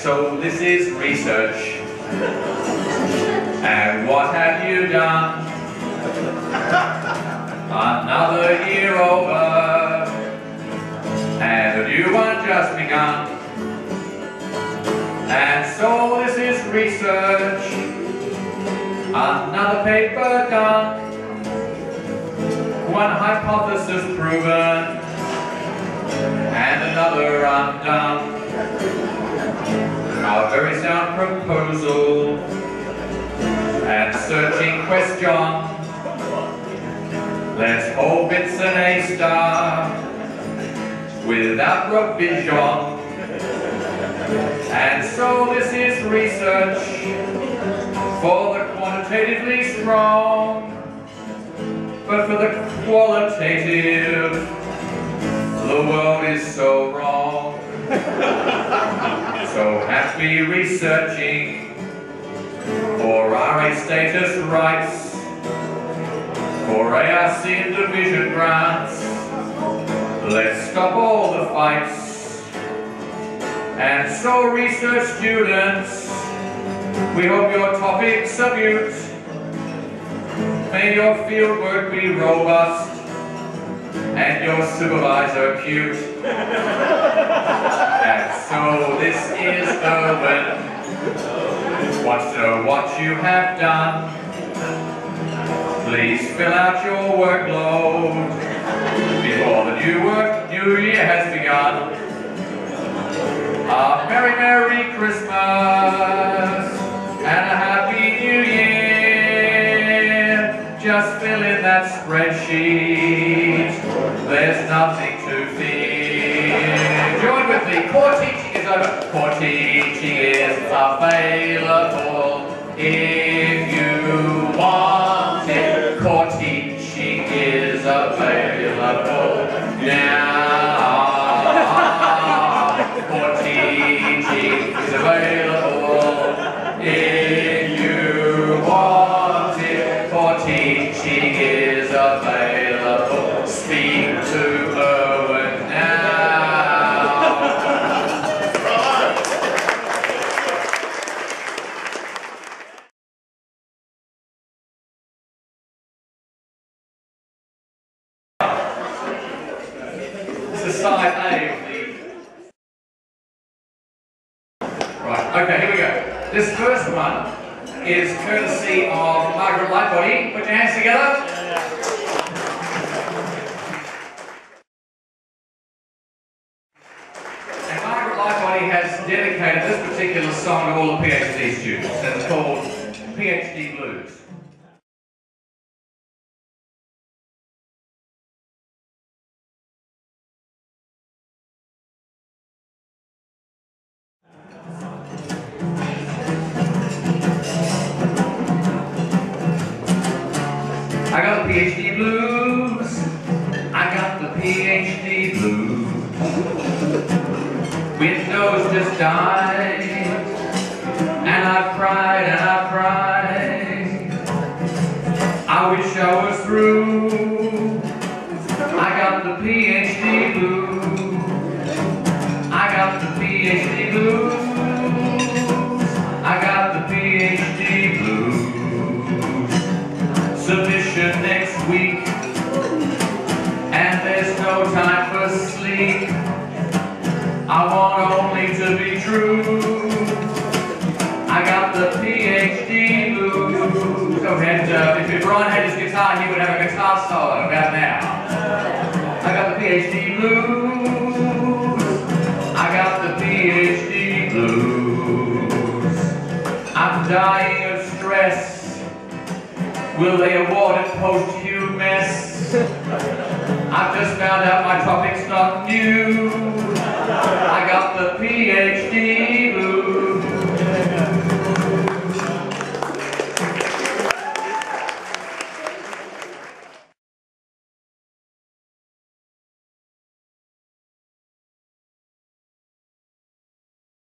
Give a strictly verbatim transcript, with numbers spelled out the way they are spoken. so this is research. And what have you done? Another year over, and a new one just begun. And so this is research, another paper done, one hypothesis proven, and another undone. Our very sound proposal and searching question. Let's hope it's an A star without revision. And so this is research for the quantitatively strong, but for the qualitative, the world is so wrong. So happy researching for R A status rights, for A R C and division grants. Let's stop all the fights. And so research students, we hope your topics are mute. May your fieldwork be robust and your supervisor cute. And so this is Urban. Wants to know what you have done. Please fill out your workload before the new work, new year has begun. A merry, merry Christmas and a happy new year. Just fill in that spreadsheet. There's nothing to fear. Join with me. Core teaching is over. Core teaching is available if you want. Core teaching is available now. Core teaching is available if you want it. Core teaching is available. Speak to Owen now. Side A. Right, okay, here we go. This first one is courtesy of Margaret Lightbody. Put your hands together. And Margaret Lightbody has dedicated this particular song to all the PhD students. It's called PhD Blues. I got the PhD blues, I got the PhD blues. Windows just died, and I've cried and I've cried. I wish I was through, I got the PhD blues. I got the PhD blues. Submission next week, and there's no time for sleep. I want only to be true. I got the PhD blues. Go ahead, uh, if Brian had his guitar, he would have a guitar solo about now. I got the PhD blues. I got the PhD blues. I'm dying of stress. Will they award it posthumous? I've just found out my topic's not new. I got the PhD blues.